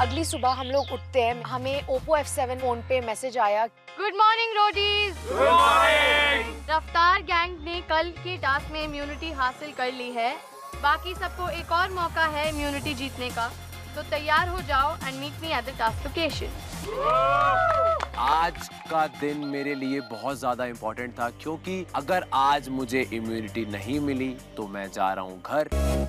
अगली सुबह हम लोग उठते हैं, हमें Oppo F7 फोन पे मैसेज आया, good morning Roadies, good morning. Raftaar gang ने कल की टास्क में इम्यूनिटी हासिल कर ली है, बाकी सबको एक और मौका है इम्यूनिटी जीतने का, तो तैयार हो जाओ and meet me at the task location. आज का दिन मेरे लिए बहुत ज्यादा इम्पोर्टेंट था, क्योंकि अगर आज मुझे इम्यूनिटी नहीं मिली तो मैं जा रहा हूँ घर।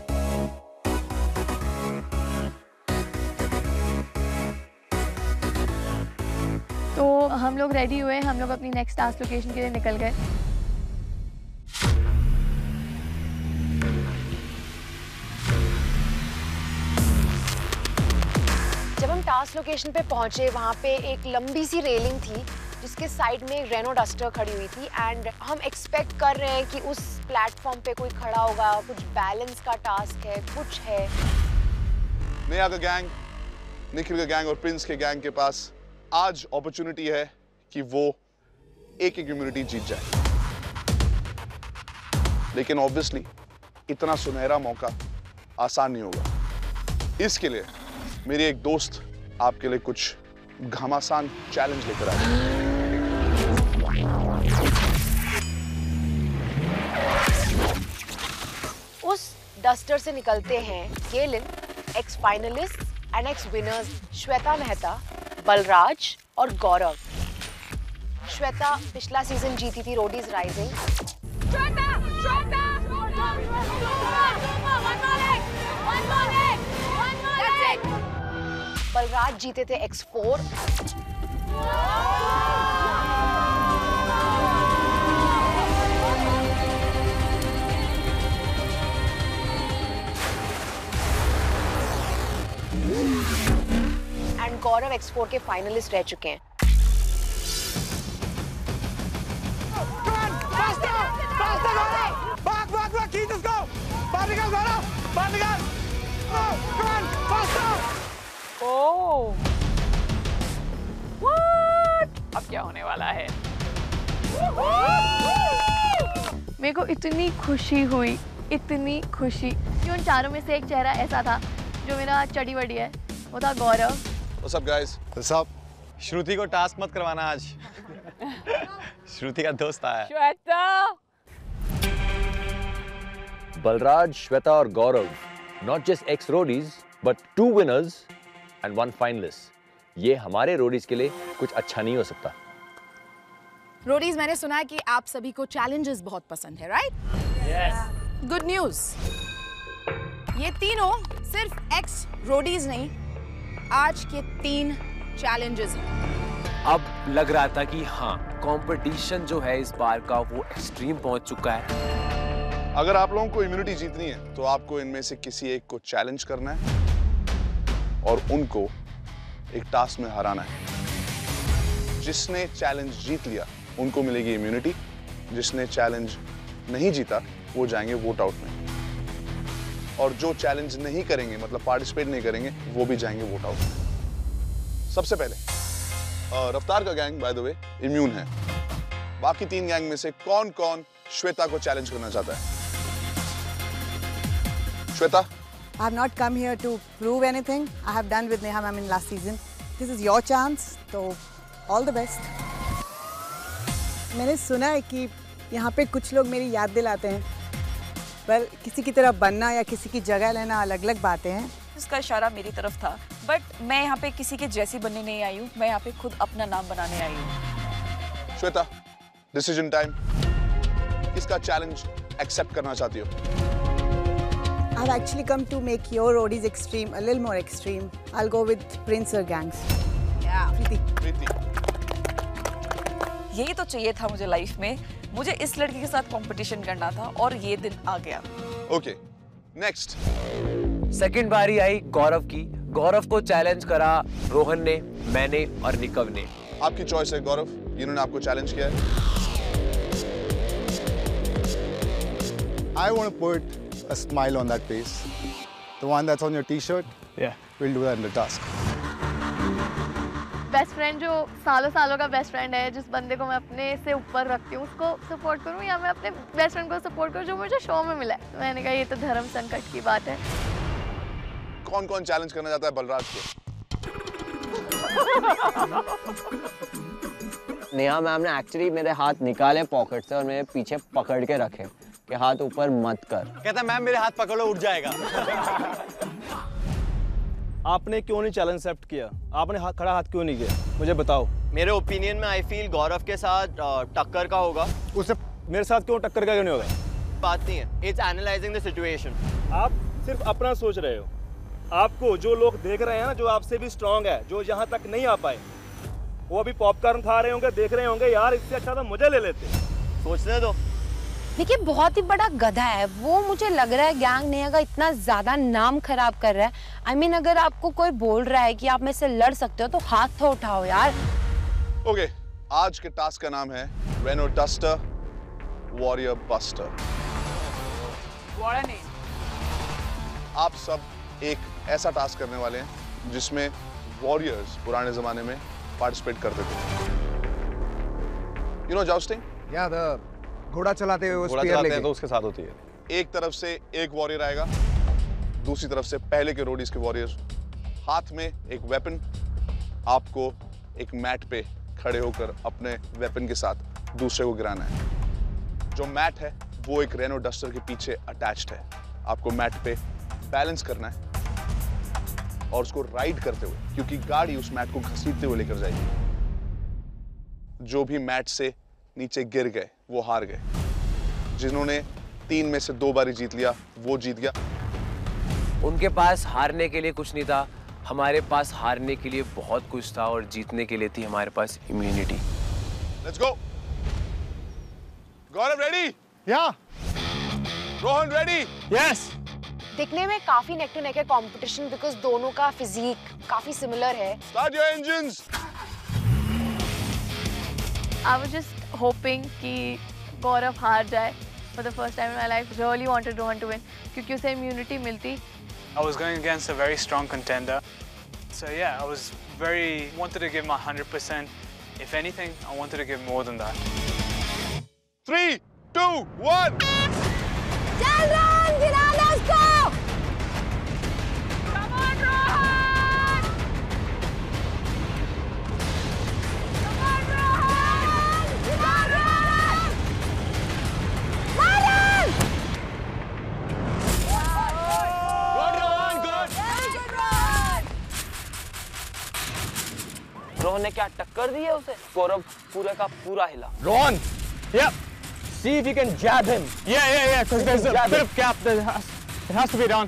हम लोग रेडी हुए, हम लोग अपनी नेक्स्ट टास्क लोकेशन के लिए निकल गए। जब हम टास्क लोकेशन पे पहुंचे, वहाँ पे एक लंबी सी रेलिंग थी जिसके साइड में एक रेनो डस्टर खड़ी हुई थी, एंड हम एक्सपेक्ट कर रहे हैं कि उस प्लेटफॉर्म पे कोई खड़ा होगा, कुछ बैलेंस का टास्क है, कुछ है। नेहा का गैंग, निखिल का गैंग और प्रिंस के गैंग के पास आज अपॉर्चुनिटी है कि वो एक इम्यूनिटी जीत जाए, लेकिन ऑब्वियसली इतना सुनहरा मौका आसान नहीं होगा। इसके लिए मेरी एक दोस्त आपके लिए कुछ घमासान चैलेंज लेकर आई है। उस डस्टर से निकलते हैं गेलिन, ex finalist and ex winners Shweta Mehta, Balraj और गौरव। श्वेता पिछला सीजन जीती थी रोडीज राइजिंग। बलराज जीते थे X4। गौरव X4 के फाइनलिस्ट रह चुके हैं। Oh, what? अब क्या होने वाला है? मेरे को इतनी खुशी हुई, इतनी खुशी। उन चारों में से एक चेहरा ऐसा था जो मेरा चढ़ी बड़ी है, वो था गौरव। What's up guys? What's up? श्रुति को टास्क मत करवाना आज। श्रुति का दोस्त आया। श्वेता, बलराज, श्वेता और गौरव, not just ex roadies, but 2 winners and 1 finalist. ये हमारे रोडीज के लिए कुछ अच्छा नहीं हो सकता। रोडीज, मैंने सुना है कि आप सभी को चैलेंजेस बहुत पसंद है, राइट? यस। गुड न्यूज, ये तीनों सिर्फ एक्स रोडीज नहीं, आज के 3 चैलेंजेस। अब लग रहा था कि हाँ, कंपटीशन जो है इस बार का वो एक्सट्रीम पहुंच चुका है। अगर आप लोगों को इम्यूनिटी जीतनी है तो आपको इनमें से किसी एक को चैलेंज करना है और उनको एक टास्क में हराना है। जिसने चैलेंज जीत लिया उनको मिलेगी इम्यूनिटी, जिसने चैलेंज नहीं जीता वो जाएंगे वोट आउट में, और जो चैलेंज नहीं करेंगे, मतलब पार्टिसिपेट नहीं करेंगे, वो भी जाएंगे वोट आउट। सबसे पहले रफ्तार का gang by the way immune है। बाकी 3 गैंग में से कौन कौन श्वेता को चैलेंज करना चाहता है? Shweta, I have not come here to prove anything. I have done with Neha ma'am in last season. This is your chance. So all the best. मैंने सुना है कि यहाँ पे कुछ लोग मेरी याद दिलाते हैं, पर किसी की तरह बनना या किसी की जगह लेना अलग अलग बातें हैं। उसका इशारा मेरी तरफ था, बट मैं यहाँ पे किसी के जैसी बनने नहीं आई हूँ, मैं यहाँ पे खुद अपना नाम बनाने आई हूँ। श्वेता, डिसीजन टाइम, किसका चैलेंज एक्सेप्ट करना चाहती हो? I have actually come to make your Roadies extreme a little more extreme. I will go with Prince और गैंग्स। या प्रीति, यही तो चाहिए था मुझे लाइफ में। मुझे इस लड़की के साथ कंपटीशन करना था और ये दिन आ गया। Okay, next. सेकंड बारी आई गौरव की। गौरव को चैलेंज करा रोहन ने, मैंने और निकव ने। आपकी चॉइस है गौरव, इन्होंने आपको चैलेंज किया है। I want to put a smile on that face, the one that's on your T-shirt. Yeah, we'll do that in the task. Best friend जो सालों सालों का बेस्ट फ्रेंड है, जिस बंदे को मैं अपने से ऊपर रखती हूँ, उसको सपोर्ट करूँ या मैं अपने बेस्ट फ्रेंड को सपोर्ट करूँ जो मुझे शो में मिला है? तो मैंने कहा ये तो धर्म संकट की बात है। कौन कौन चैलेंज करना चाहता है बलराज को? नेहा मैम ने एक्चुअली मेरे हाथ निकाले पॉकेट से और मेरे पीछे पकड़ के रखे कि हाथ ऊपर मत कर। कहता मैम मेरे हाथ पकड़ो उठ जाएगा। आपने क्यों नहीं चैलेंज एक्सेप्ट किया? आपने खड़ा हाथ क्यों नहीं किया? मुझे बताओ। मेरे ओपिनियन में आई फील गौरव के साथ टक्कर का होगा। उससे मेरे साथ क्यों टक्कर का क्यों नहीं होगा? बात नहीं है, इट्स एनालाइजिंग द सिचुएशन। आप सिर्फ अपना सोच रहे हो। आपको जो लोग देख रहे हैं ना, जो आपसे भी स्ट्रांग है, जो यहाँ तक नहीं आ पाए, वो अभी पॉपकॉर्न खा रहे होंगे, देख रहे होंगे यार इससे अच्छा था मुझे ले लेते। सोचने दो। देखिए बहुत ही बड़ा गधा है वो, मुझे लग रहा है गैंग नेहा का इतना ज्यादा नाम खराब कर रहा है। I mean, अगर आपको कोई बोल रहा है कि आप मेरे से लड़ सकते हो तो हाथ तो उठाओ यार। ओके, आज के टास्क का नाम है रेनो डस्टर वॉरियर बस्टर। आप सब एक ऐसा टास्क करने वाले हैं जिसमें वॉरियर्स पुराने जमाने में पार्टिसिपेट करते थे। यू नो जाउस्टिंग, या घोड़ा चलाते हुए उस स्पीयर लेके, तो उसके साथ होती है। एक तरफ से एक वॉरियर आएगा, दूसरी तरफ से पहले के रोडीज के वॉरियर, हाथ में एक वेपन। आपको एक मैट पे खड़े होकर अपने वेपन के साथ दूसरे को गिराना है। जो मैट है वो एक रेनो डस्टर के पीछे अटैच्ड है। आपको मैट पे बैलेंस करना है और उसको राइड करते हुए, क्योंकि गाड़ी उस मैट को घसीटते हुए लेकर जाएगी। जो भी मैट से नीचे गिर गए वो हार गए। जिन्होंने 3 में से 2 बारी जीत लिया वो जीत गया। उनके पास हारने के लिए कुछ नहीं था, हमारे पास हारने के लिए बहुत कुछ था, और जीतने के लिए थी हमारे पास immunity. Let's go. Gaurav ready? Yeah. Rohan ready? Yes. दिखने में काफी नेक टू नेक है कंपटीशन, बिकॉज़ दोनों का फिजिक काफी सिमिलर है। Start your engines. I was just hoping कि गौरव हार जाए। For the first time in my life, really wanted Rohan to win क्योंकि उसे immunity मिलती। I was going against a very strong contender, so yeah, I was very wanted to give my 100%. If anything, I wanted to give more than that. 3, 2, 1. चल रोहन, गिराना उसको। Come on, Rohan! Rohan ने क्या टक्कर दी है उसे। गौरव पूरा का पूरा हिला। Rohan, yeah, see if you can jab him. Yeah, because there's a bit of gap that it has to be done.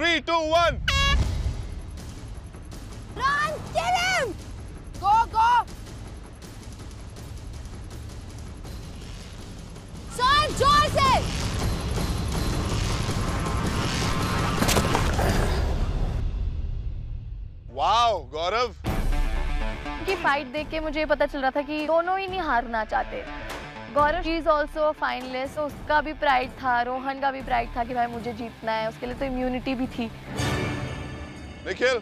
3, 2, 1. Run, kill him! Go. Son, जोर से। वाओ गौरव की फाइट देख के मुझे पता चल रहा था कि दोनों ही नहीं हारना चाहते। Gaurav she is also finalist, उसका भी प्राइड था, रोहन का भी प्राइड था कि भाई मुझे जीतना है, उसके लिए तो इम्यूनिटी भी थी। Nikhil,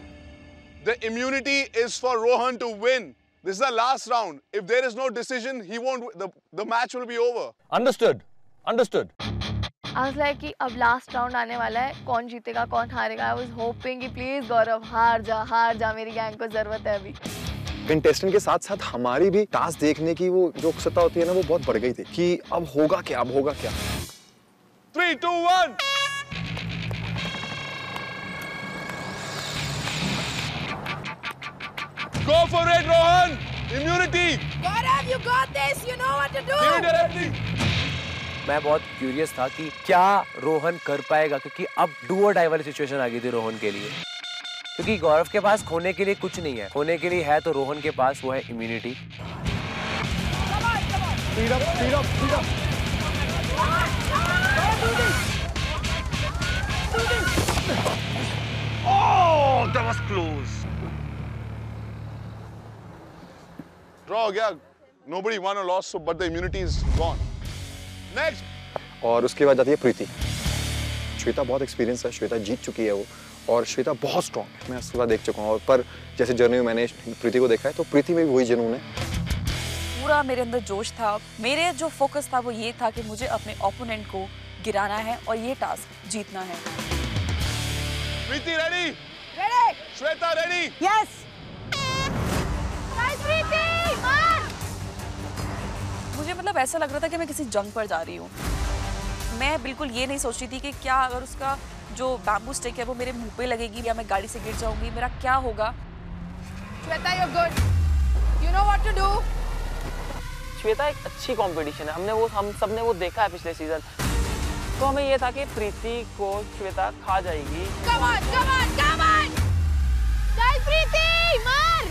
the immunity is for Rohan to win. This is the last round. If there is no decision, he won't, the match will be over. Understood. आज लाइक कि अब लास्ट राउंड आने वाला है, कौन जीतेगा कौन हारेगा। आई वाज होपिंग कि प्लीज गौरव हार जा, मेरी गैंग को जरूरत है अभी। कंटेस्टेंट के साथ साथ हमारी भी टास्क देखने की वो जो उत्सुकता होती है ना, वो बहुत बढ़ गई थी कि अब होगा क्या। 3, 2, 1। Go for it, Rohan. Immunity. Gaurav, you got this. You know what to do. Give it directly. मैं बहुत क्यूरियस था कि क्या रोहन कर पाएगा, क्योंकि अब डू और डाई वाली सिचुएशन आ गई थी रोहन के लिए। क्योंकि गौरव के पास खोने के लिए कुछ नहीं है, खोने के लिए है तो रोहन के पास वो है immunity. Oh, that was close. Draw गया, नोबडी वन और lost, but the immunity is gone. Next. और उसके बाद जाती है प्रीति। श्वेता बहुत एक्सपीरियंस है, श्वेता जीत चुकी है वो, और श्वेता बहुत स्ट्रांग है, मैं उसके बाद देख चुका हूँ। पर जैसे जर्नी में मैंने प्रीति को देखा है, तो प्रीति में भी वही जुनून है पूरा। मेरे अंदर जोश था, मेरे जो फोकस था वो ये था कि मुझे अपने ओपोनेंट को गिराना है और ये टास्क जीतना है। Preeti ready? Ready? Shweta, ready? Yes. मुझे मतलब ऐसा लग रहा था कि मैं किसी जंग पर जा रही हूँ। मैं बिल्कुल ये नहीं सोच रही थी कि क्या अगर उसका जो बैम्बू स्टिक है वो मेरे मुंह पे लगेगी या मैं गाड़ी से गिर जाऊंगी, मेरा क्या होगा। Shweta, you're good. You know what to do. Shweta, एक अच्छी कंपटीशन है, हम सबने वो देखा है पिछले सीजन, तो हमें ये था कि प्रीति को श्वेता खा जाएगी। Come on, come on, come on. Guys, प्रीति, मार!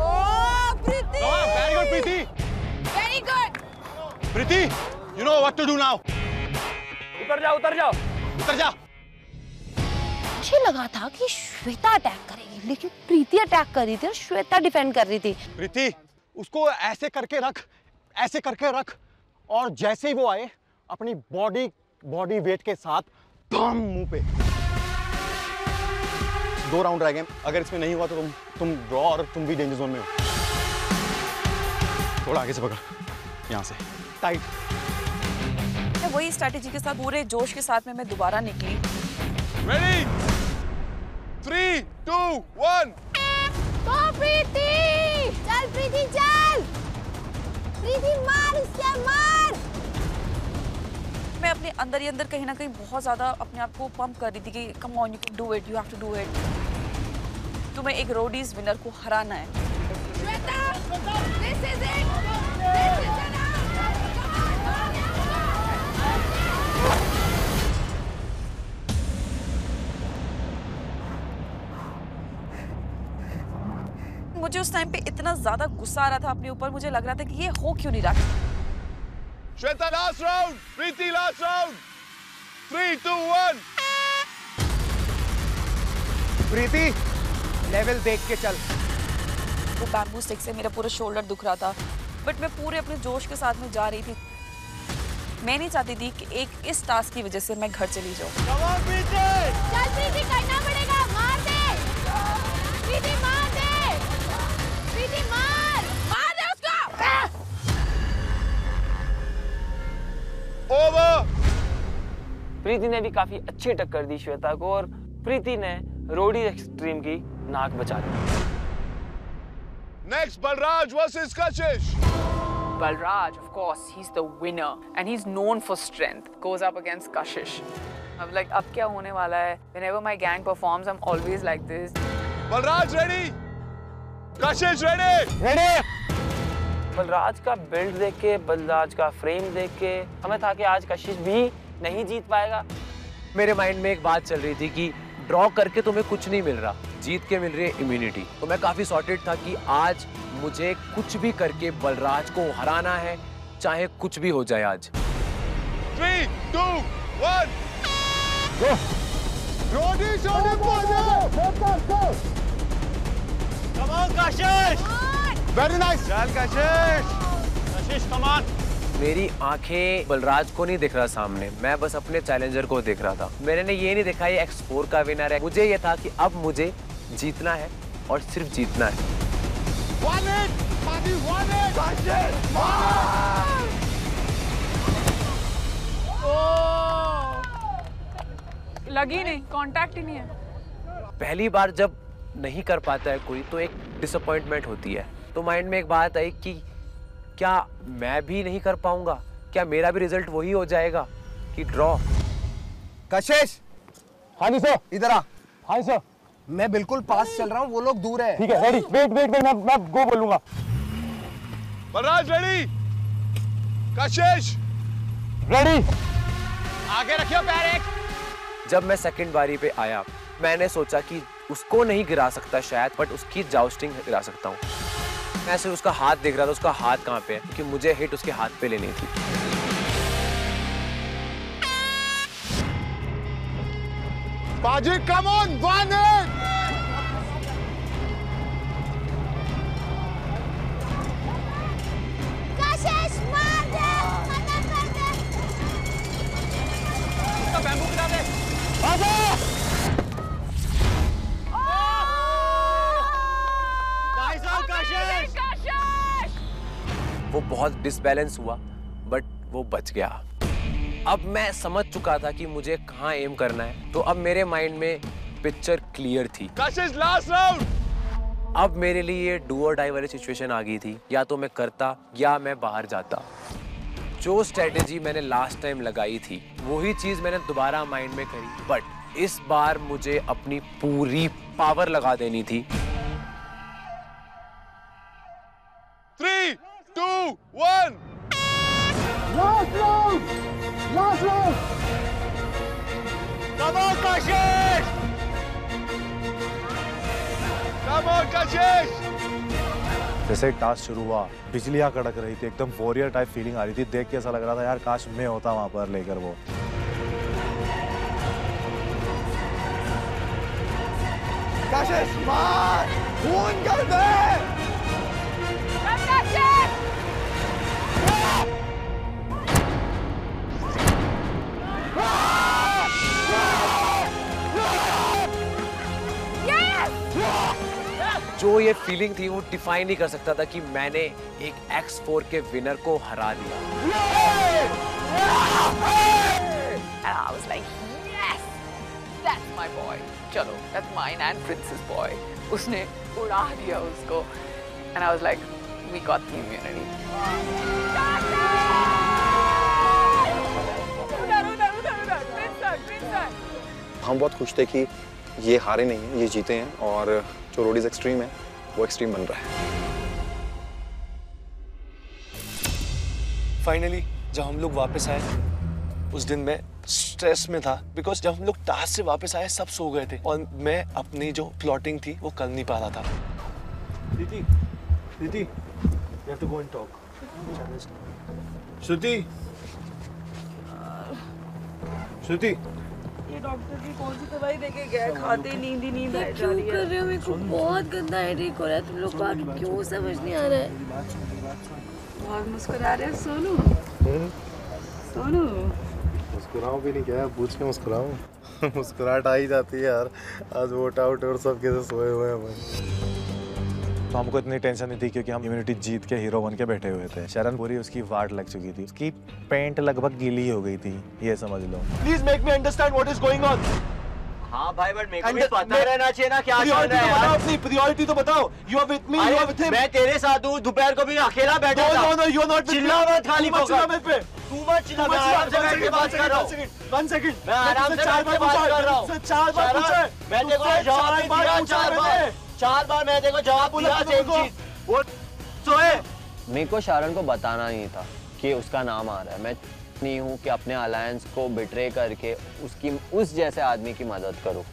Oh, Preeti! No, very good, Preeti. Very good. Preeti, you know what to do now. उतर जा, उतर जा, उतर जा। मुझे लगा था कि श्वेता अटैक करेगी, लेकिन प्रीति अटैक कर रही थी और श्वेता डिफेंड कर रही थी। प्रीति, उसको ऐसे करके रख, और जैसे ही वो आए, अपनी बॉडी वेट के साथ धम मुंह पे। 2 राउंड रह गए, अगर इसमें नहीं हुआ तो तुम ड्रॉ और तुम भी डेंजर जोन में हो। थोड़ा आगे से पकड़, यहाँ से टाइट। मैं वही स्ट्रैटेजी के साथ पूरे जोश के साथ में मैं दोबारा निकली। Ready? 3, 2, 1. Go, प्रीति! चल प्रीति, चल! प्रीति मार, इसके मार! मैं अपने अंदर ही अंदर कहीं ना कहीं बहुत ज़्यादा अपने आप को पंप कर रही थी कि come on, you can do it, you have to do it. तुम्हें एक रोडीज विनर को हराना है। Shweta, this is it. This is it. मुझे उस टाइम पे इतना ज़्यादा गुस्सा आ रहा था अपने ऊपर, मुझे लग रहा था कि ये हो क्यों नहीं रहा। Shweta last round, Preeti last round, 3, 2, 1। Preeti, level देख के चल। वो बैम्बू स्टिक से मेरा पूरा शोल्डर दुख रहा था, बट मैं पूरे अपने जोश के साथ में जा रही थी। मैं नहीं चाहती थी कि एक इस टास्क की वजह से मैं घर चली जाऊँ। चल प्रीति, करना पड़ेगा, मार दे, प्रीति मार दे। मार मार दे उसको। ओवर। प्रीति ने भी काफी अच्छी टक्कर दी श्वेता को, और प्रीति ने रोडीज एक्सट्रीम की नाक बचा दी। Next, Balraj versus Kashish. Balraj, of course, he's the winner and he's known for strength. Goes up against Kashish. I'm like, अब क्या होने वाला है? Whenever my gang performs, I'm always like this. Balraj ready? Kashish ready? Ready. Balraj का build देख के, बलराज का frame देख के, हमें था कि आज कशिश भी नहीं जीत पाएगा। मेरे माइंड में एक बात चल रही थी कि ड्रॉ करके तुम्हें कुछ नहीं मिल रहा, जीत के मिल रही है इम्यूनिटी। तो मैं काफी सॉर्टेड था कि आज मुझे कुछ भी करके बलराज को हराना है, चाहे कुछ भी हो जाए आज। 3, 2, 1। Go. Come on, Kashish. Very nice. चल Kashish. Kashish, come on. मेरी आंखें बलराज को नहीं दिख रहा सामने, मैं बस अपने चैलेंजर को देख रहा था। मैंने ये नहीं देखा ये X4 का विनर है, मुझे ये था कि अब मुझे जीतना है और सिर्फ जीतना है। One hit, Kashish. Oh. लगी नहीं, कांटेक्ट ही नहीं है। पहली बार जब नहीं कर पाता है कोई तो एक डिसअपॉइंटमेंट होती है, तो माइंड में एक बात आई कि क्या मैं भी नहीं कर पाऊंगा, क्या मेरा भी रिजल्ट वही हो जाएगा कि ड्रॉ। कशिश। हाँ जी सर, इधर आ। हाँ सर, मैं बिल्कुल पास चल रहा हूँ, वो लोग दूर है। ठीक है, रेडी? वेट, मैं गो बोलूंगा। बलराज रेडी? कशिश रेडी? आगे रखियो पैर एक। जब मैं सेकंड बारी पे आया, मैंने सोचा कि उसको नहीं गिरा सकता शायद, बट उसकी जाउस्टिंग गिरा सकता हूँ। मैं सिर्फ उसका हाथ देख रहा था, उसका हाथ कहाँ पे है, क्योंकि मुझे हिट उसके हाथ पे लेनी थी। बाजी, कम ऑन, 1 hit। कशिश मार दे, खत्म कर दे। उसका बैम्बू गिरा दे। बाजी। वो बहुत डिसबैलेंस हुआ, बट वो बच गया। अब मैं समझ चुका था कि मुझे कहाँ एम करना है, तो अब मेरे माइंड में पिक्चर क्लियर थी। कशिश लास्ट राउंड। अब मेरे लिए ये डू और डाई वाली सिचुएशन आ गई थी, या तो मैं करता या मैं बाहर जाता। जो स्ट्रेटेजी मैंने लास्ट टाइम लगाई थी वही चीज़ मैंने दोबारा माइंड में करी, बट इस बार मुझे अपनी पूरी पावर लगा देनी थी। 3, 2, 1 last round, last round. Come on Kashish, come on कशिश। जैसे टास्क शुरू हुआ, बिजलियाँ कड़क रही थी, एकदम वॉरियर टाइप फीलिंग आ रही थी। देख के ऐसा लग रहा था यार काश मैं होता वहाँ पर लेकर वो। कशिश मार, खून कर दे। जो ये फीलिंग थी वो डिफाइन नहीं कर सकता था कि मैंने एक X4 के विनर को हरा दिया। And I was like, yes, that's my boy. चलो, that's mine and Prince's boy. उसने उड़ा दिया उसको। And I was like, we got the immunity. उधर उधर उधर उधर, Prince sir. हम बहुत खुश थे कि ये हारे नहीं, ये जीते हैं और जो रोडीज एक्सट्रीम है वो एक्सट्रीम बन रहा है। फाइनली जब हम लोग वापस आए, उस दिन मैं स्ट्रेस में था बिकॉज जब हम लोग टास्क से वापस आए सब सो गए थे और मैं अपनी जो प्लॉटिंग थी वो कर नहीं पा रहा था। दीदी, you have to go and talk. श्रुति, ये डॉक्टर की कौन सी दवाई देके गया? खाते नींद ही नींद आ जा रही है। क्यों कर रहे हो? मेरे को बहुत गंदा हेडेक हो रहा है। तुम लोग बात क्यों समझ नहीं आ रहा है? बहुत मुस्कुरा रहे हो सोनू। सोनू मुस्कुराओ भी नहीं, क्या पूछ के मुस्कुराओ? मुस्कुराहट आ ही जाती है यार। आज वोट आउट और सब कैसे सोए हुए हैं भाई। तो हमको इतनी टेंशन नहीं थी क्योंकि हम इम्यूनिटी जीत के हीरो बन के बैठे हुए थे। शरण पूरी उसकी वाट लग चुकी थी, उसकी पेंट लगभग गीली हो गई थी, ये समझ लो। Please make me understand what is going on. हाँ भाई, बट मेरे को भी पता रहना चाहिए ना क्या चल रहा है। बताओ अपनी प्रायोरिटी तो बताओ। You are with me, you are with him. मैं तेरे साथ हूँ, दोपहर को भी अकेला बैठा था। No no, you are not. चिल्ला मत, खाली चिल्ला मत पे। तू मत चिल्ला, मैं आराम से बैठ के बात कर रहा हूँ। 1 सेकंड, मैं आराम से बैठ के बात कर रहा हूँ। 4 बार मैं देखो जवाब दिया, 4 बार मैं देखो जवाब दिया सेम चीज। वो सोए। मेरे को शारण को बताना नहीं था कि उसका नाम आ रहा है। मैं नहीं हूँ कि अपने अलायंस को बिट्रे करके उसकी उस जैसे आदमी की मदद करो।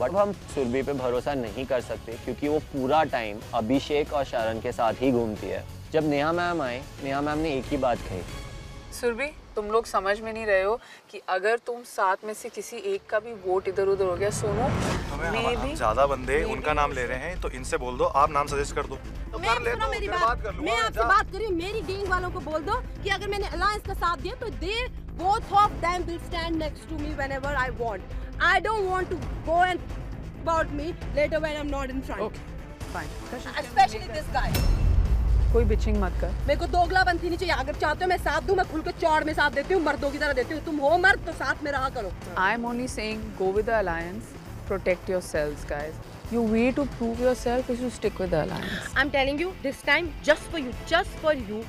बट हम सुरभि पे भरोसा नहीं कर सकते क्योंकि वो पूरा टाइम अभिषेक और शारण के साथ ही घूमती है। जब नेहा मैम आए, नेहा मैम ने एक ही बात कही, सुरभि तुम लोग समझ में नहीं रहे हो कि अगर तुम 7 में से किसी एक का भी वोट इधर उधर हो गया, सोनू तो ज़्यादा बंदे उनका नाम ले रहे हैं तो इनसे बोल दो आप नाम सजेस्ट कर दो। तो मैं आपसे बात कर रही हूँ। मेरी गैंग वालों को बोल दो कि अगर मैंने अलायंस का साथ दिया तो they both of them will stand next to me whenever I want. I don't want to go and about me later when I am not in front. Fine, specially this guy. कोई bitching मत कर। मेरे को दोगलापंथी नहीं चाहिए। अगर चाहते हो मैं साथ दूं, मैं खुल के चौड़ में साथ देती हूँ, मर्दों की तरह देती हूँ। तुम हो मर्द तो साथ में रहा करो। I am only saying go with the alliance, protect yourselves guys. You way to prove yourself is to stick with the alliance. I am telling you this time, just for you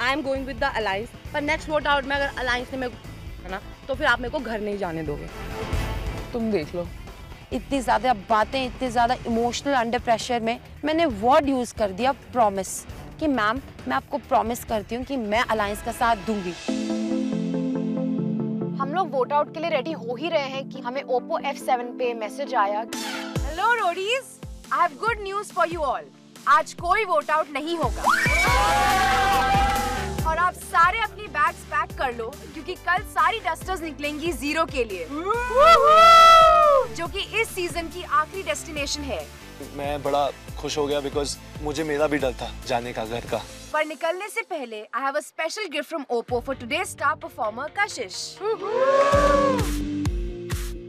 I am going with the alliance. पर next vote out में अगर alliance ने मेरे ना तो फिर आप मेरे को घर नहीं जाने दोगे। तुम देख लो, इतनी ज्यादा बातें, इतने ज्यादा इमोशनल अंडर प्रेशर में मैंने वर्ड यूज कर दिया प्रॉमिस कि मैम मैं आपको प्रॉमिस करती हूँ कि मैं अलायंस का साथ दूंगी। हम लोग वोट आउट के लिए रेडी हो ही रहे हैं कि हमें Oppo F7 पे मैसेज आया। Hello Roadies, I have good news for you all. आज कोई वोट आउट नहीं होगा और आप सारे अपनी बैग्स पैक कर लो क्योंकि कल सारी डस्टर्स निकलेंगी 0 के लिए, जो कि इस सीजन की आखिरी डेस्टिनेशन है। मैं बड़ा खुश हो गया बिकॉज मुझे मेरा भी डर था जाने का, घर का। पर निकलने से पहले I have a special gift from Oppo for today star performer Kashish.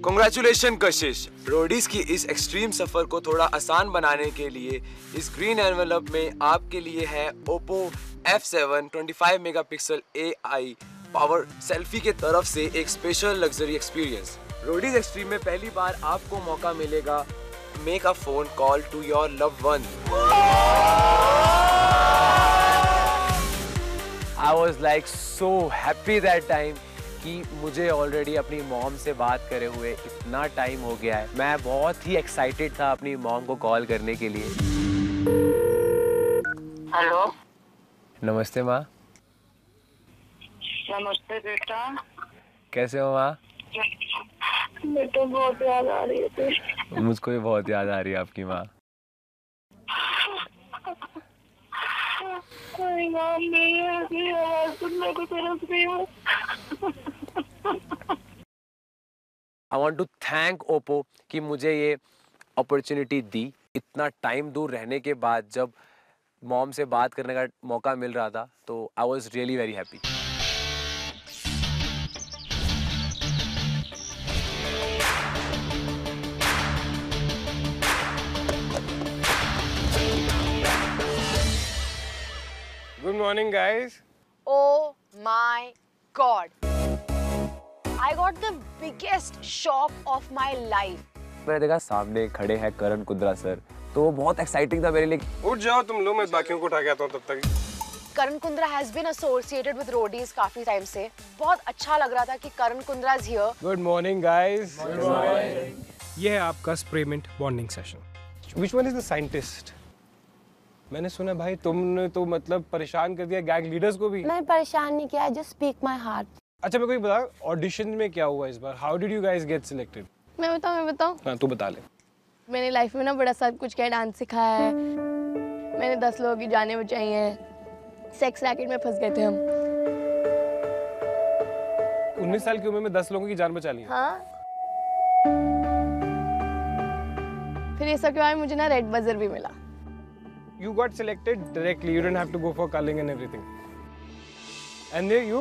Congratulation Kashish, Roadies की इस एक्सट्रीम सफर को थोड़ा आसान बनाने के लिए इस ग्रीन एनवेलप में आपके लिए है Oppo F7 25 megapixel AI power selfie के तरफ से एक special luxury experience. Roadies extreme में पहली बार आपको मौका मिलेगा make a phone call to your loved one. I was like so happy that time कि मुझे ऑलरेडी अपनी मॉम से बात करे हुए इतना टाइम हो गया है। मैं बहुत ही एक्साइटेड था अपनी मॉम को कॉल करने के लिए। हेलो, नमस्ते माँ। नमस्ते बेटा, कैसे हो माँ? मैं तो बहुत याद आ रही है। मुझको भी बहुत याद आ रही है आपकी माँ। I want to thank Oppo कि मुझे ये अपॉर्चुनिटी दी। इतना टाइम दूर रहने के बाद जब मॉम से बात करने का मौका मिल रहा था तो I was really very happy. Good morning, guys. Oh my God! I got the biggest shock of my life. मैंने देखा सामने खड़े हैं करण कुंद्रा सर, तो वो बहुत एक्साइटिंग था मेरे लिए। उठ जाओ तुम लोग, मैं बाकियों को उठा के आता हूँ तब तक। Karan Kundra has been associated with roadies काफी टाइम से। बहुत अच्छा लग रहा था कि करण Kundra is here. Good morning, guys. Good morning. ये है आपका स्प्रेमेंट bonding session. Which one is the scientist? मैंने सुना भाई तुमने तो मतलब परेशान कर दिया गैंग लीडर्स को भी। मैं परेशान नहीं किया, just speak my heart. अच्छा मेरे को ये बता, ऑडिशन में क्या हुआ इस बार? How did you guys get selected? मैं बताऊं? हाँ तू बता ले। मैंने लाइफ में ना बड़ा सा कुछ क्या डांस सिखाया है। मैंने 10 लोगों की जाने बचाई हैं। सेक्स रैकेट में फंस गए थे हम। 19 साल की उम्र में 10 लोगों की जान बचा ली। हाँ। फिर ये सब के बाद मुझे ना रेड बजर भी मिला। You got selected directly. You didn't have to go for calling and everything. And there you?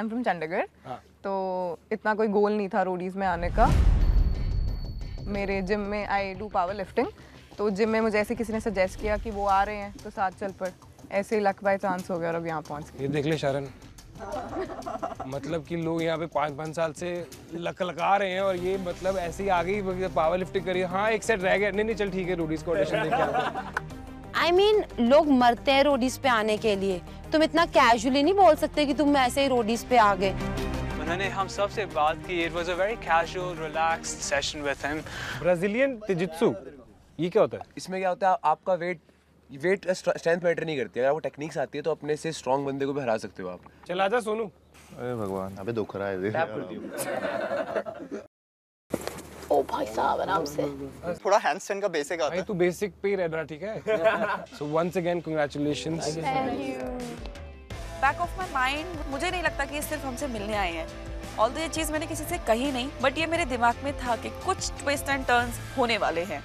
I'm from Chandigarh. हाँ. तो इतना कोई गोल नहीं था रोडीज में आने का। मेरे जिम में I do power lifting. तो जिम में मुझे ऐसे किसी ने सजेस्ट किया कि वो आ रहे हैं तो साथ चल पर। ऐसे luck by chance हो गया और अब यहाँ पहुँच गए। ये देख ले शरण। मतलब कि लोग यहाँ पे 5-5 साल से लक लगा रहे हैं और ये मतलब ऐसे ही आ गई पावर लिफ्टिंग करी। हाँ एक सेट रह गया। नहीं चल ठीक है, रोडीज को ऑडिशन देके आओ। आई मीन लोग मरते हैं रोडीज पे आने के लिए। तुम इतना कैजुअली नहीं बोल सकते कि तुम ऐसे ही रोडीज पे आ गए। उन्होंने हम सब से बात की। It was a very casual relaxed session with him. Brazilian jiu-jitsu ये क्या होता है? इसमें क्या होता है, आपका वेट स्ट्रेंथ मैटर नहीं करती। अगर आपको टेक्निक्स आती है तो अपने से स्ट्रॉन्ग बंदे को भी हरा सकते हो आप। चल आजा सोनू। अरे भगवान अबे दुख रहा है। ओ भाई साहब आराम से। थोड़ा हैंडस्टैंड का बेसिक आता है। भाई तू बेसिक पे ही रहना ठीक है। So once again congratulations. Thank you. Back of my mind मुझे नहीं लगता कि ये सिर्फ हमसे मिलने आए हैं। ऑल्दो ये चीज मैंने किसी से कही नहीं, बट ये मेरे दिमाग में था कि कुछ ट्विस्ट एंड टर्न्स होने वाले हैं।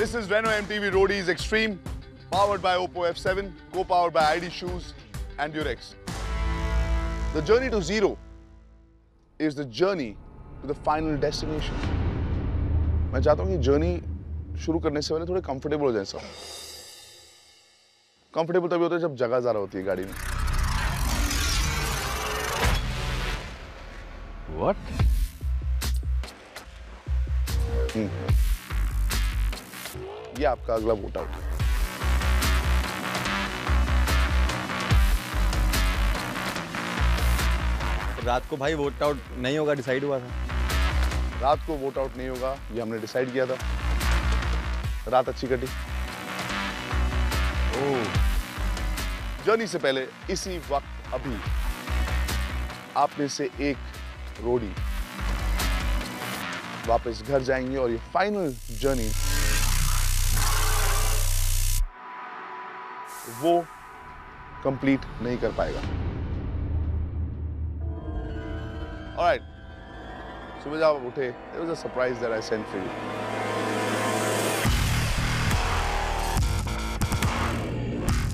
This is Renault MTV Roadies Extreme, powered by Oppo F7, co-powered by ID Shoes and Durex. The journey to zero is the journey to the final destination. मैं चाहता हूँ कि जर्नी शुरू करने से पहले थोड़े कंफर्टेबल हो जाएं सब। कंफर्टेबल तभी होता है जब जगह ज़्यादा होती है गाड़ी में। What? ये आपका अगला वोट आउट है। रात को भाई वोट आउट नहीं होगा, डिसाइड हुआ था। रात को वोट आउट नहीं होगा ये हमने डिसाइड किया था। रात अच्छी कटी। जर्नी से पहले इसी वक्त अभी आप में से एक रोडी वापस घर जाएंगे और ये फाइनल जर्नी वो कंप्लीट नहीं कर पाएगा। ऑलराइट, सुबह जब उठे, it was a surprise that I sent for you.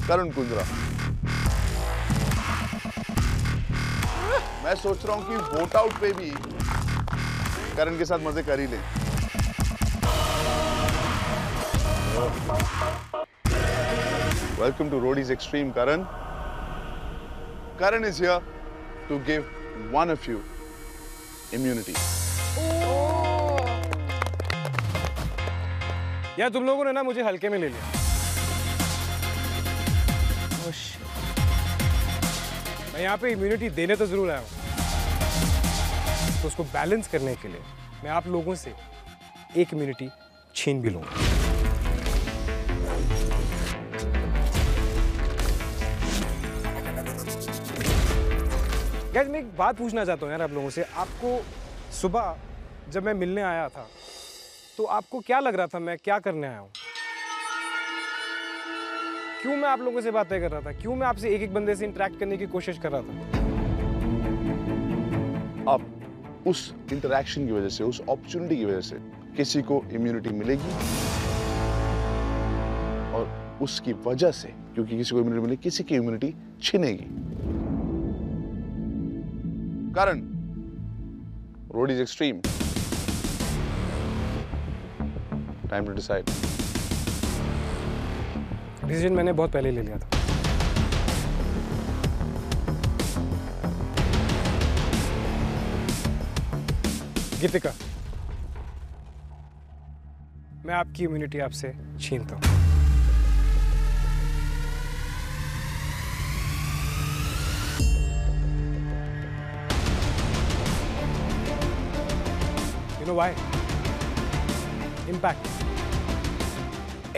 करण कुंद्रा, मैं सोच रहा हूँ कि वोट आउट पे भी करण के साथ मजे कर ही लें। Welcome to Roadies Extreme, Karan. Karan is here to give one of you immunity. Oh. यार तुम लोगों ने ना मुझे हल्के में ले लिया. Oh shit. मैं यहाँ पे इम्यूनिटी देने तो जरूर आया हूँ. तो उसको बैलेंस करने के लिए मैं आप लोगों से एक इम्यूनिटी छीन भी लूँगा. गैस मैं एक बात पूछना चाहता हूँ यार आप लोगों से. आपको सुबह जब मैं मिलने आया था तो आपको क्या लग रहा था मैं क्या करने आया हूँ? क्यों मैं आप लोगों से बातें कर रहा था? क्यों मैं आपसे एक-एक बंदे से इंटरेक्ट करने की कोशिश कर रहा था? अब उस इंटरेक्शन की वजह से, उस अपॉर्चुनिटी की वजह से किसी को इम्यूनिटी मिलेगी और उसकी वजह से, क्योंकि किसी को इम्यूनिटी मिलेगी, किसी की इम्यूनिटी छिनेगी. Karan, Roadies Extreme. Time to decide. Decision मैंने बहुत पहले ले लिया था. गीतिका, मैं आपकी इम्यूनिटी आपसे छीनता हूँ. You know why? Impact,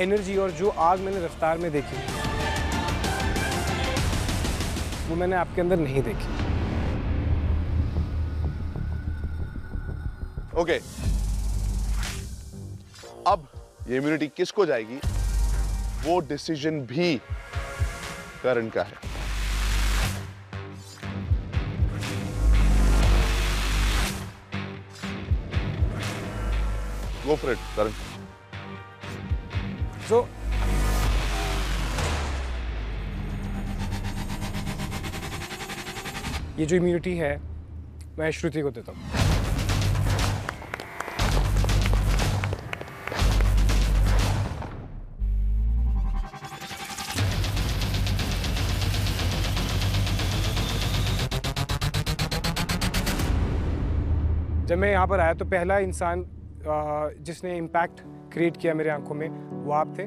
energy और जो आग मैंने रफ्तार में देखी वो मैंने आपके अंदर नहीं देखी. Okay. अब ये immunity किसको जाएगी वो decision भी Karan का है. Go for it, Karan. So, ये जो immunity है, मैं श्रुति को देता हूँ. जब मैं यहाँ पर आया तो पहला इंसान जिसने इम्पैक्ट क्रिएट किया मेरे आंखों में वो आप थे.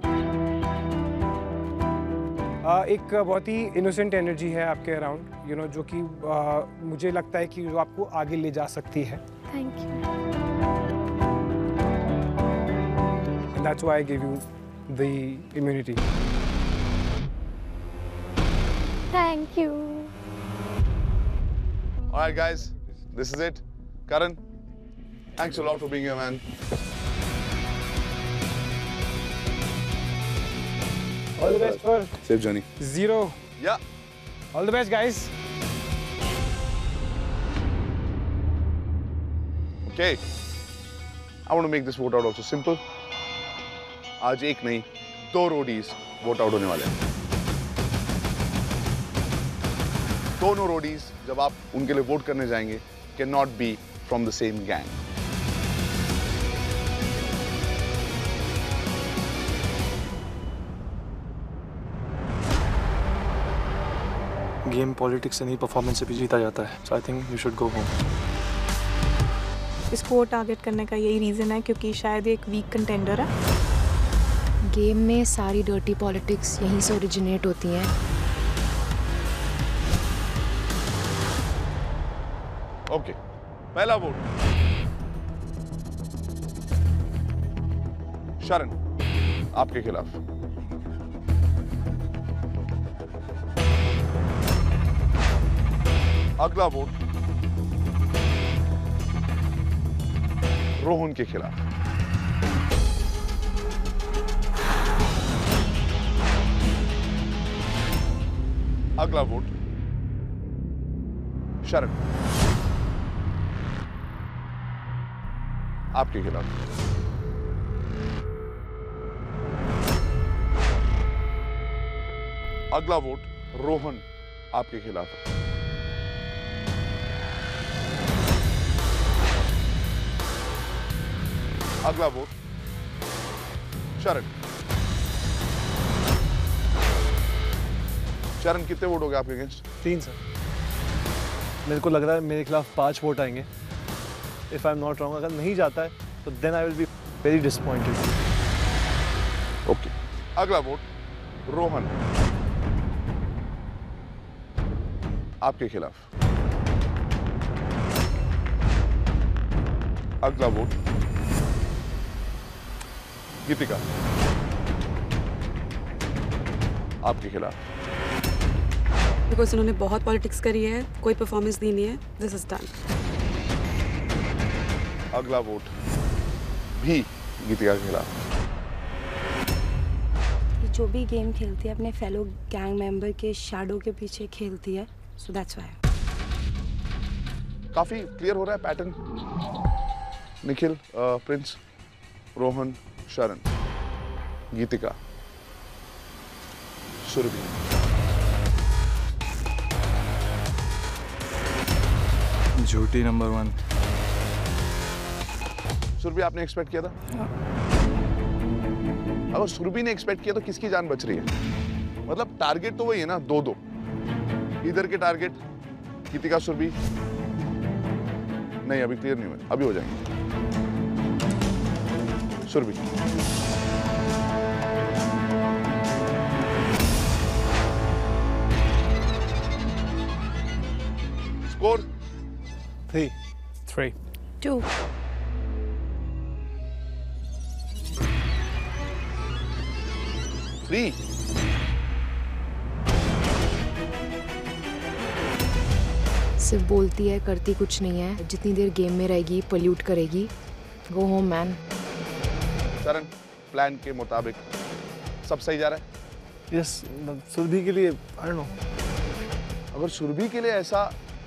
एक बहुत ही इनोसेंट एनर्जी है आपके अराउंड, यू नो, जो कि मुझे लगता है कि वो आपको आगे ले जा सकती है. Thank you. That's why I give you the immunity. Thank you. Alright guys, this is it. Karan, thanks a lot for being here, man. All the best for safe journey. Zero. Yeah. All the best, guys. Okay. I want to make this vote out also simple. आज एक नहीं, दो roadies vote out होने वाले हैं. दोनों roadies जब आप उनके लिए vote करने जाएंगे, cannot be from the same gang. Game politics से नहीं, परफॉर्मेंस से भी जीता जाता है. So I think you should go home. इसको टारगेट करने का यही रीज़न है क्योंकि शायद ये एक वीक कंटेंडर है. गेम में सारी डर्टी पॉलिटिक्स यहीं से ओरिजिनेट होती हैं. ओके, पहला वोट शरण आपके खिलाफ. अगला वोट रोहन के खिलाफ. अगला वोट शरण आपके खिलाफ. अगला वोट रोहन आपके खिलाफ. अगला वोट शरण करण, कितने वोट हो गए आपके अगेंस्ट? 3 सर। मेरे को लग रहा है मेरे खिलाफ 5 वोट आएंगे। If I am not wrong, अगर नहीं जाता है तो then I will be very disappointed. Okay, अगला वोट रोहन आपके खिलाफ। अगला वोट गीतिका आपके खिलाफ। बिकॉज उन्होंने बहुत पॉलिटिक्स करी है, कोई परफॉर्मेंस दी नहीं है। This is done. अगला वोट भी गीतिका के खिलाफ। जो भी गेम खेलती है अपने फेलो गैंग मेंबर के शैडो के पीछे खेलती है, सो दैट्स व्हाई। काफी क्लियर हो रहा है पैटर्न। निखिल, प्रिंस, रोहन, शरण, गीतिका, सुरभि। झूठी नंबर 1। सुरभि, आपने एक्सपेक्ट किया था? अगर सुरभि ने एक्सपेक्ट किया तो किसकी जान बच रही है? मतलब टारगेट तो वही है ना, 2-2 इधर के टारगेट। गीतिका, सुरभि नहीं, अभी क्लियर नहीं हुए, अभी हो जाएंगे। सुरभि, स्कोर 3-3-2। सिर्फ बोलती है, करती कुछ नहीं है। जितनी देर गेम में रहेगी पल्यूट करेगी। Go home man. Sharan, plan के मुताबिक सब सही जा रहा है? यस, सुरभि के लिए आई नो। अगर सुरभि के लिए ऐसा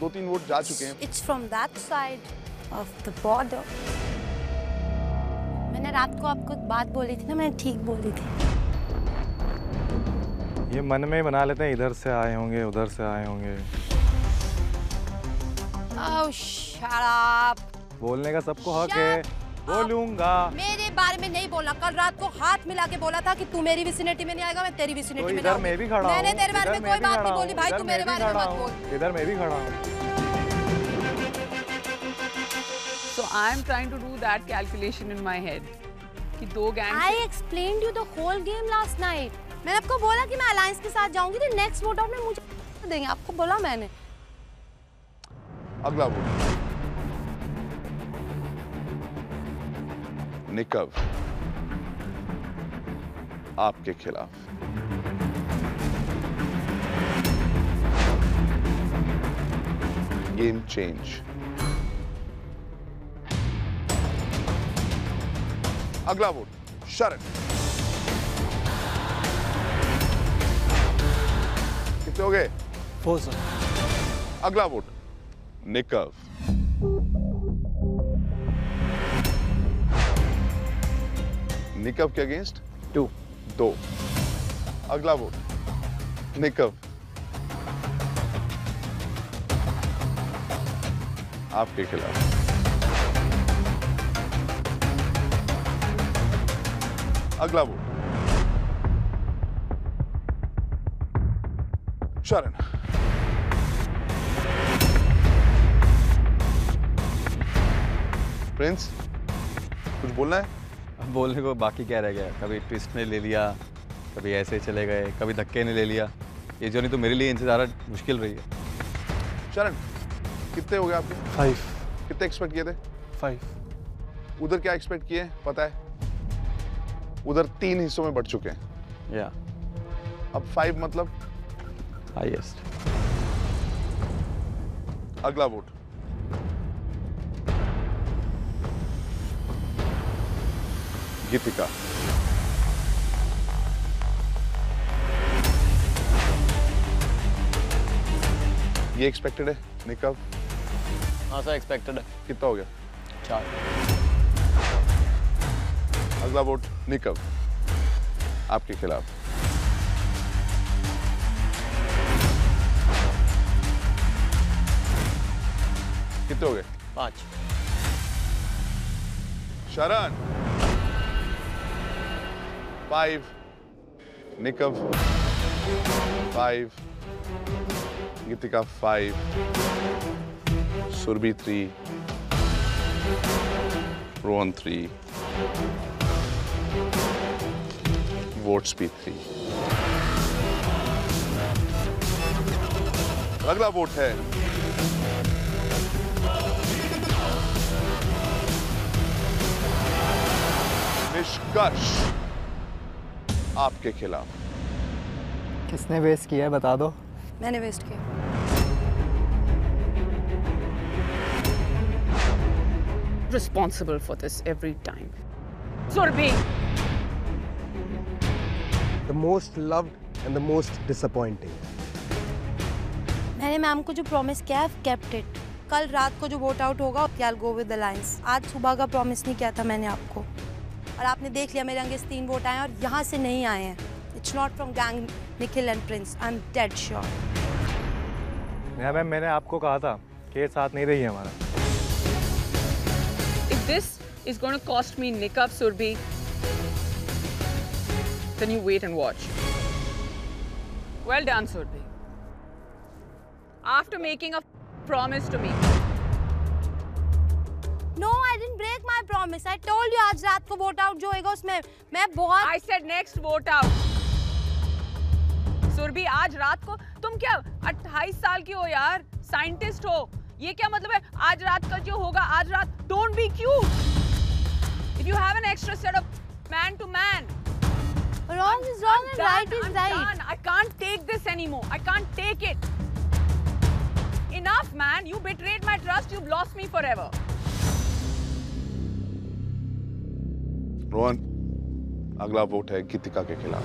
2-3 वोट जा चुके हैं। It's from that side of the border. मैंने रात को आपको एक बात बोली थी ना, मैंने ठीक बोली थी। ये मन में ही बना लेते हैं, इधर से आए होंगे उधर से आए होंगे। Oh shut up. बोलने का सबको हक है, बोलूंगा। मेरे बारे में नहीं बोलना। कल रात को हाथ मिला के बोला था कि तू मेरी विसिनिटी में नहीं आएगा, मैं तेरी विसिनिटी में नहीं। मैं भी खड़ा हूं। मैंने तेरे बारे में कोई बात नहीं बोली भाई, तू मेरे बारे में मत बोल। इधर मैं भी खड़ा हूं। So I am trying to do that calculation in my head कि 2 gang. I explained you the whole game last night. मैंने आपको बोला कि मैं अलायंस के साथ जाऊंगी तो नेक्स्ट वोट आउट में मुझे देंगे, आपको बोला मैंने। अगला वोट निकव आपके खिलाफ। Game change. अगला वोट शरण। कितने हो गए? 4 सर। अगला वोट निकव। निकव के अगेंस्ट 2-2। अगला वोट निकव आपके खिलाफ। अगला वोट शरण। प्रिंस, कुछ बोलना है? बोलने को बाकी क्या रह गया? कभी ट्विस्ट ने ले लिया, कभी ऐसे चले गए, कभी धक्के ने ले लिया। ये जो नहीं तो मेरे लिए इनसे ज़्यादा मुश्किल रही है। शरण, कितने हो गए आपके? 5। कितने एक्सपेक्ट किए थे? 5। उधर क्या एक्सपेक्ट किए पता है? उधर 3 हिस्सों में बट चुके हैं। या अब 5 मतलब हाईएस्ट। अगला वोट गीतिका। ये एक्सपेक्टेड है निकव? हाँ सर, एक्सपेक्टेड है। कितना हो गया? 4। अगला वोट निकव आपके खिलाफ। कितने हो गए? 5। शरण 5, निकव 5, Geetika 5, Surbhi 3, Rohan 3, Votes P 3. अगला वोट है निष्कर्ष आपके खिलाफ। किसने वेस्ट किया है बता दो। मैंने वेस्ट किया। Responsible for this every time. Surbhi. The most loved and the most disappointing. मैंने मैम को जो प्रॉमिस किया है, kept it. कल रात को जो वोट आउट होगा, I'll go with the alliance. आज सुबह का प्रॉमिस नहीं किया था मैंने आपको, और आपने देख लिया मेरे अंगेस्ट 3 वोट आए हैं और यहाँ से नहीं आए हैं. It's not from gang Nikhil and Prince. I'm dead sure. Neha ma'am, मैंने आपको कहा था कि साथ नहीं रही है हमारा. If this is going to cost me nikab Surbhi, then you wait and watch. Well done, Surbhi. After making a promise to me. No, I didn't break my promise. I told you आज रात को vote out जो होगा उसमें मैं बहुत. I said next vote out. Surabhi आज रात को तुम क्या 28 साल की हो यार, साइंटिस्ट हो, ये क्या मतलब है आज रात का जो होगा आज रात. Don't be cute. If you have an extra set of man to man. Wrong is wrong and right is right. I can't take this anymore. I can't take it. Enough, man. You betrayed my trust. You've lost me forever. Rohan, अगला vote है गीतिका के खिलाफ.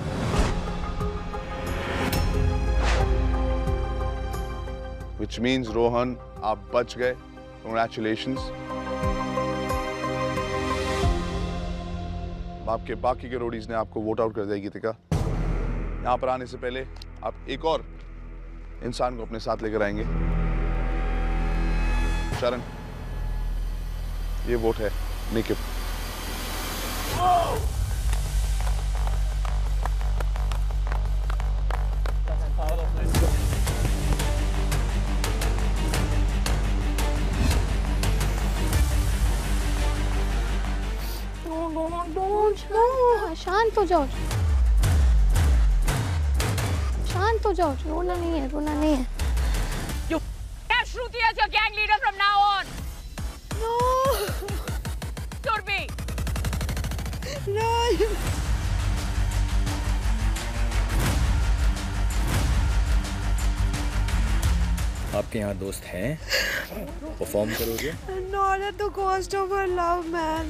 Which means Rohan आप बच गए. Congratulations. आपके बाकी के रोडीज ने आपको वोट आउट कर दिया गीतिका. यहाँ पर आने से पहले आप एक और इंसान को अपने साथ लेकर आएंगे. शरण, ये वोट है निखिल. शांत हो जाओ, शांत हो जाओ. रोना नहीं है, रोना नहीं है. You have Shruti as your gang leader from now on. No. Surbhi. No. आपके यहाँ दोस्त हैं. परफॉर्म करोगे? Not at the cost of her love, man.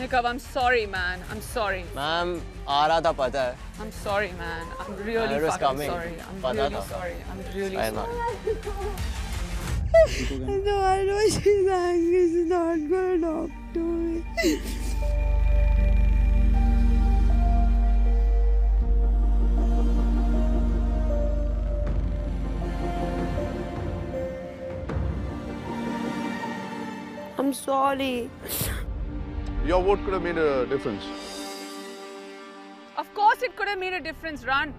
Nikab, I'm sorry, man. I'm sorry. Ma'am, आ रहा था पता है. I'm sorry, man. I'm really fucking sorry. I'm really sorry. I'm really sorry. No, I know she's angry. She's not gonna talk to me. I'm sorry. Your vote could have made a difference. Of course it could have made a difference, Ran.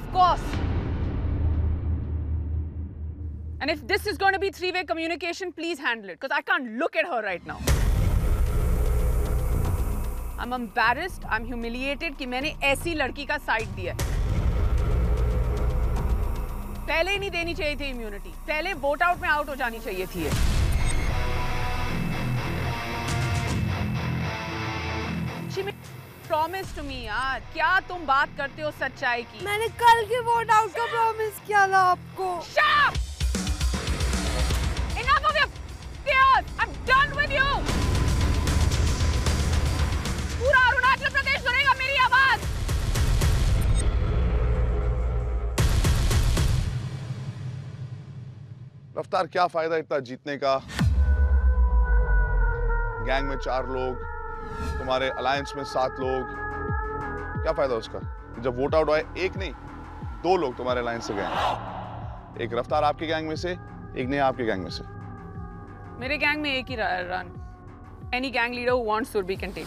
Of course. And if this is going to be three-way communication, please handle it. Because I can't look at her right now. I'm embarrassed, I'm humiliated कि मैंने ऐसी लड़की का side दिया है. पहले ही नहीं देनी चाहिए थी immunity. पहले vote out में out हो जानी चाहिए थी ये. प्रॉमिस टू मी यार, क्या तुम बात करते हो सच्चाई की. मैंने कल के वोट आउट का प्रॉमिस किया था आपको. Enough of your tears. I'm done with you. पूरा अरुणाचल प्रदेश सुनेगा मेरी आवाज. रफ्तार, क्या फायदा इतना जीतने का. गैंग में 4 लोग, तुम्हारे अलायंस में 7 लोग, क्या फायदा उसका जब वोट आउट आए एक नहीं 2 लोग तुम्हारे अलायंस से गए. एक रफ्तार आपके गैंग में से, एक नहीं आपके गैंग में से. मेरे गैंग में एक ही run. Any gang leader who wants Surbhi can take.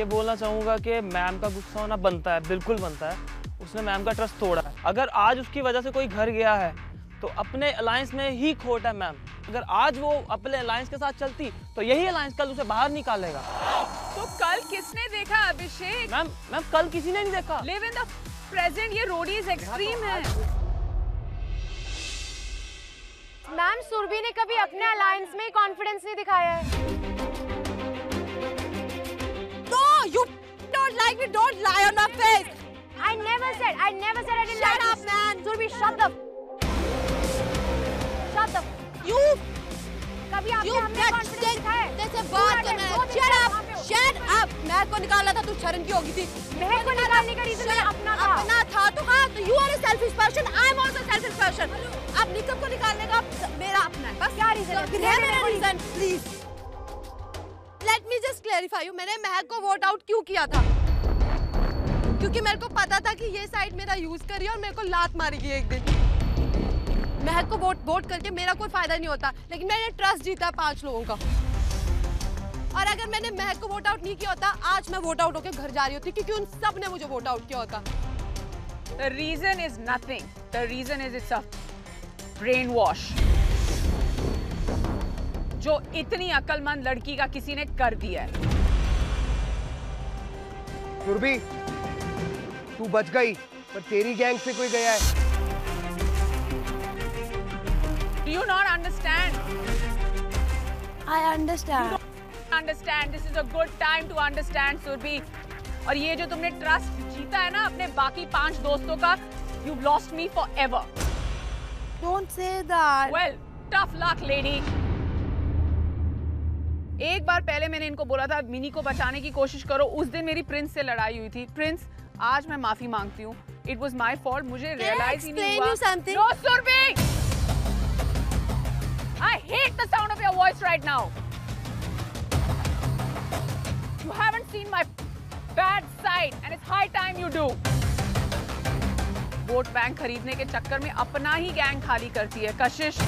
ये बोलना चाहूँगा कि मैम का गुस्सा होना बनता है, बिल्कुल बनता है। उसने मैम का ट्रस्ट तोड़ा है। अगर आज उसकी वजह से कोई घर गया है तो अपने अलायंस में ही खोट है मैम। अगर आज वो अपने अलायंस के साथ चलती तो यही अलायंस कल उसे बाहर निकालेगा। तो कल किसने देखा अभिषेक? मैम कल किसी ने नहीं देखा। लिव इन द प्रेजेंट, ये रोडीज एक्सट्रीम है। मैम सुरभि ने कभी अपने अलायंस में कॉन्फिडेंस नहीं दिखाया है। No, you don't like me. Don't lie on my face. I never said. I never said I didn't like you. Shut up, man. Surbhi, shut up. Shut up. You. कभी आपने हमने confidence दिखाया है? जैसे बात करना है. Shut up. Shut up. मैं को निकाला था, तू शरण की होगी थी. मैं को निकालने का रीजन मैंने अपना था. अपना था तो हाँ. तो you are a selfish person. I am also selfish person. अब निकम को निकालने का मेरा अपना है बस। क्या रीजन है? है मेरा reason. Please let me just clarify you. मैंने महक को वोट आउट क्यों किया था? क्योंकि मेरे को पता था कि ये साइड मेरा यूज करी और मेरे को लात मारेगी एक दिन। महक को वोट करके मेरा कोई फायदा नहीं होता, लेकिन मैंने ट्रस्ट जीता 5 लोगों का। और अगर मैंने महक को वोट आउट नहीं किया होता, आज मैं वोट आउट होकर घर जा रही होती, क्योंकि उन सब ने मुझे वोट आउट किया होता। The reason is nothing, the reason is itself brain wash, जो इतनी अक्लमंद लड़की का किसी ने कर दिया है। सुरभि, तू बच गई, पर तेरी गैंग से कोई गया है। Do you not understand? I understand. You don't understand. This is a good time to understand, Surabhi. और ये जो तुमने ट्रस्ट जीता है ना अपने बाकी 5 दोस्तों का, you've lost me forever. Don't say that. Well, tough luck, lady. एक बार पहले मैंने इनको बोला था मिनी को बचाने की कोशिश करो। उस दिन मेरी प्रिंस से लड़ाई हुई थी। प्रिंस, आज मैं माफी मांगती हूँ। It was my fault. मुझे realize ही नहीं हुआ। Can I explain you something? No, Surbhi. I hate the sound of your voice right now. You haven't seen my bad side, and it's high time you do. Vote bank खरीदने के चक्कर में अपना ही gang खाली करती है। कशिश,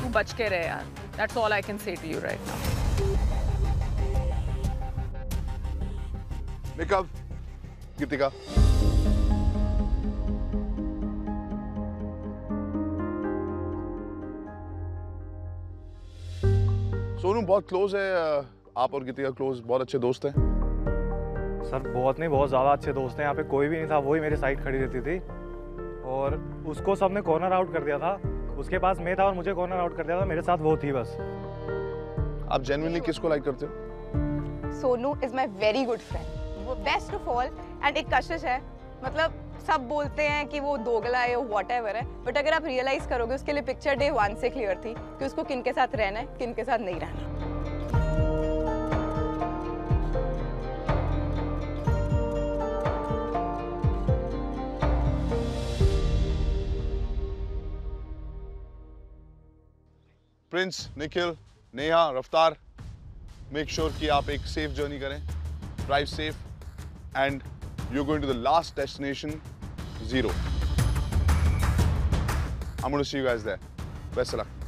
तू बच के रहे यार। That's all I can say to you right now. निकल, गीतिका। सोनू बहुत क्लोज है, आप और गीतिका क्लोज, बहुत अच्छे दोस्त हैं। सर बहुत नहीं, बहुत ज़्यादा अच्छे दोस्त हैं। यहाँ पे कोई भी नहीं था, वही मेरे साइड खड़ी रहती थी और उसको सबने कॉर्नर आउट कर दिया था। उसके पास मैं था और मुझे कॉर्नर आउट कर दिया था। मेरे साथ वो थी बस। आप जेन्युइनली किसको लाइक करते हो? Sonu is my very good friend, वो बेस्ट ऑफ ऑल। एंड एक कशिश है, मतलब सब बोलते हैं कि वो दोगला है, व्हाटएवर है, बट अगर आप रियलाइज करोगे उसके लिए पिक्चर डे 1 से क्लियर थी कि उसको किन के साथ रहना है, किन के साथ नहीं रहना। प्रिंस, निखिल, नेहा, रफ्तार, मेक श्योर कि आप एक सेफ जर्नी करें। Drive safe and you going to the last destination 0। I am going to see you guys there. Best of luck.